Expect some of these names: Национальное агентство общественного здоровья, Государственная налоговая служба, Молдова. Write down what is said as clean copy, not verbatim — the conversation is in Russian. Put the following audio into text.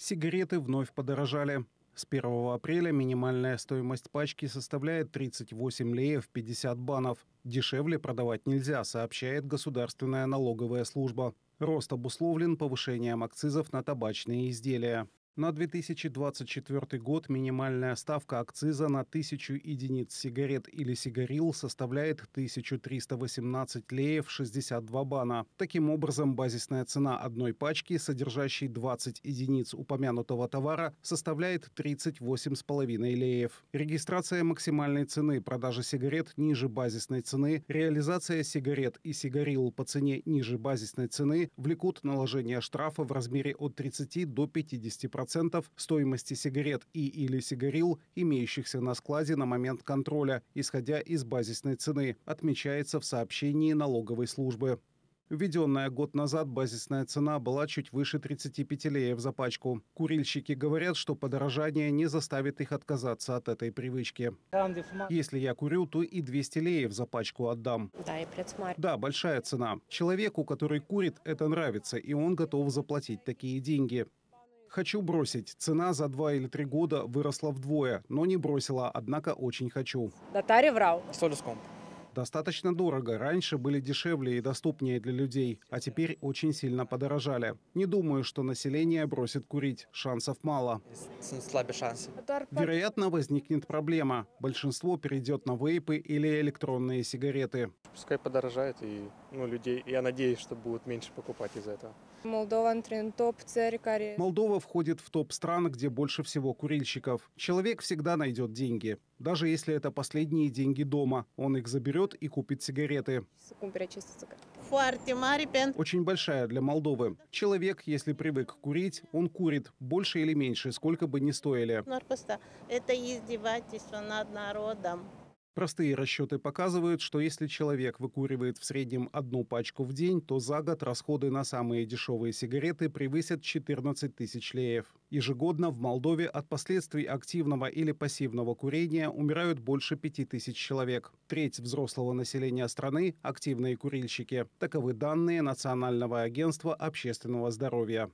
сигареты вновь подорожали. С 1 апреля минимальная стоимость пачки составляет 38 леев 50 банов. Дешевле продавать нельзя, сообщает Государственная налоговая служба. Рост обусловлен повышением акцизов на табачные изделия. На 2024 год минимальная ставка акциза на 1000 единиц сигарет или сигарил составляет 1318 леев 62 бана. Таким образом, базисная цена одной пачки, содержащей 20 единиц упомянутого товара, составляет 38,5 леев. Регистрация максимальной цены, продажа сигарет ниже базисной цены, реализация сигарет и сигарил по цене ниже базисной цены влекут наложение штрафа в размере от 30 до 50%. Стоимости сигарет и или сигарил, имеющихся на складе на момент контроля, исходя из базисной цены, отмечается в сообщении налоговой службы. Введенная год назад базисная цена была чуть выше 35 леев за пачку. Курильщики говорят, что подорожание не заставит их отказаться от этой привычки. Если я курю, то и 200 леев за пачку отдам. Да, большая цена. Человеку, который курит, это нравится, и он готов заплатить такие деньги. Хочу бросить. Цена за 2 или 3 года выросла вдвое, но не бросила, однако очень хочу. Достаточно дорого. Раньше были дешевле и доступнее для людей, а теперь очень сильно подорожали. Не думаю, что население бросит курить. Шансов мало. Вероятно, возникнет проблема. Большинство перейдет на вейпы или электронные сигареты. Пускай подорожает, и людей, я надеюсь, что будут меньше покупать из-за этого. Молдова входит в топ стран, где больше всего курильщиков. Человек всегда найдет деньги. Даже если это последние деньги дома, он их заберет и купит сигареты. Очень большая для Молдовы. Человек, если привык курить, он курит, больше или меньше, сколько бы ни стоили. Это издевательство над народом. Простые расчеты показывают, что если человек выкуривает в среднем 1 пачку в день, то за год расходы на самые дешевые сигареты превысят 14 тысяч леев. Ежегодно в Молдове от последствий активного или пассивного курения умирают больше 5000 человек. Треть взрослого населения страны – активные курильщики. Таковы данные Национального агентства общественного здоровья.